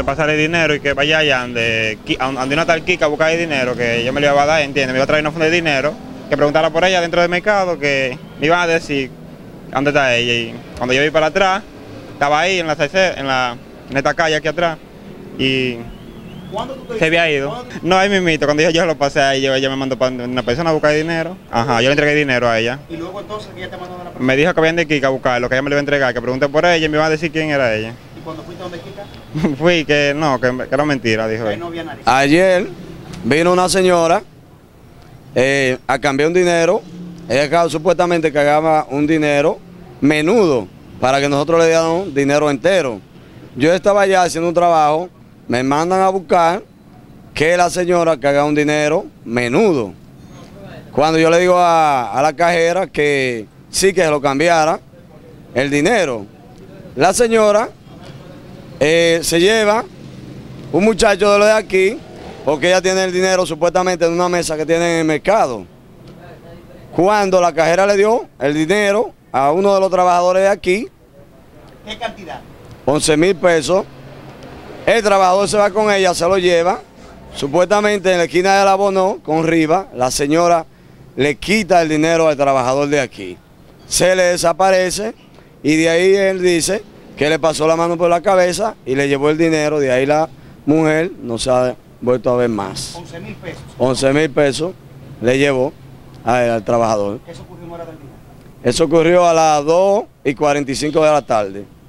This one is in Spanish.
le pasara el dinero y que vaya allá donde una tal Kika a buscar el dinero, que yo me lo iba a dar, ¿entiendes? Me iba a traer una funda de dinero, que preguntara por ella dentro del mercado, que me iban a decir dónde está ella. Y cuando yo vi para atrás, estaba ahí en esta calle aquí atrás, y se había ido. No, ahí mismito, cuando yo lo pasé ahí, ella me mandó para una persona a buscar dinero. Ajá, yo le entregué dinero a ella. ¿Y luego entonces ella te mandó a una persona? Me dijo que habían de Kika a buscarlo, que ella me lo iba a entregar, que pregunté por ella y me iba a decir quién era ella. ¿Y cuando fuiste donde Kika? Fui, que no, que era mentira, dijo ella. No, ayer vino una señora a cambiar un dinero. Ella supuestamente cargaba un dinero menudo para que nosotros le diéramos dinero entero. Yo estaba allá haciendo un trabajo. Me mandan a buscar que la señora haga un dinero menudo. Cuando yo le digo a la cajera que sí, que se lo cambiara el dinero, la señora se lleva un muchacho de lo de aquí, porque ella tiene el dinero supuestamente en una mesa que tiene en el mercado. Cuando la cajera le dio el dinero a uno de los trabajadores de aquí, ¿qué cantidad? 11.000 pesos. El trabajador se va con ella, se lo lleva, supuestamente en la esquina de la Bonó, con Riva, la señora le quita el dinero al trabajador de aquí. Se le desaparece y de ahí él dice que le pasó la mano por la cabeza y le llevó el dinero, de ahí la mujer no se ha vuelto a ver más. 11.000 pesos. 11.000 pesos le llevó al trabajador. ¿Eso ocurrió a las 2:45 de la tarde.